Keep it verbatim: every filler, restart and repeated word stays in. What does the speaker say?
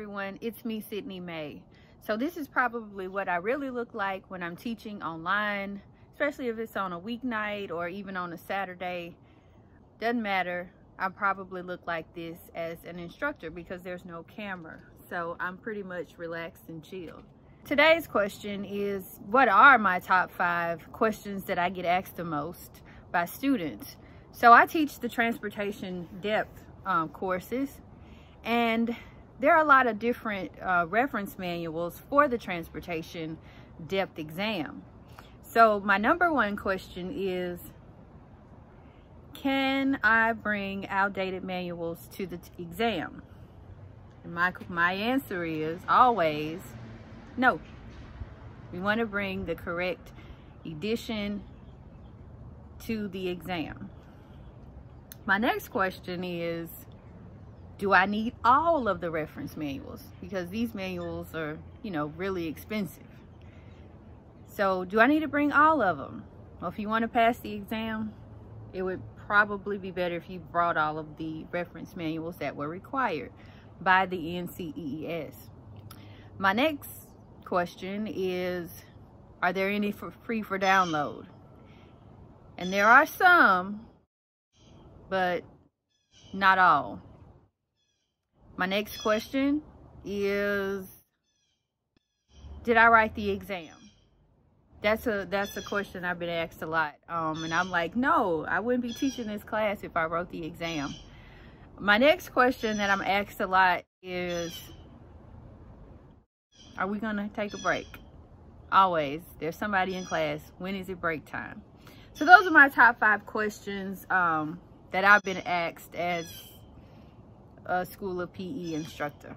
everyone, it's me, Sydney May. So this is probably what I really look like when I'm teaching online, especially if it's on a weeknight or even on a Saturday. Doesn't matter, I probably look like this as an instructor because there's no camera. So I'm pretty much relaxed and chill. Today's question is, what are my top five questions that I get asked the most by students? So I teach the transportation depth um, courses, and there are a lot of different uh, reference manuals for the transportation depth exam. So my number one question is, can I bring outdated manuals to the exam? And my, my answer is always no. We want to bring the correct edition to the exam. My next question is, do I need all of the reference manuals? Because these manuals are, you know, really expensive. So do I need to bring all of them? Well, if you want to pass the exam, it would probably be better if you brought all of the reference manuals that were required by the N C E E S. My next question is, are there any for free for download? And there are some, but not all. My next question is, did I write the exam? That's a that's a question I've been asked a lot. Um, and I'm like, no, I wouldn't be teaching this class if I wrote the exam. My next question that I'm asked a lot is, are we gonna take a break? Always, there's somebody in class, when is it break time? So those are my top five questions um, that I've been asked as a School of P E instructor.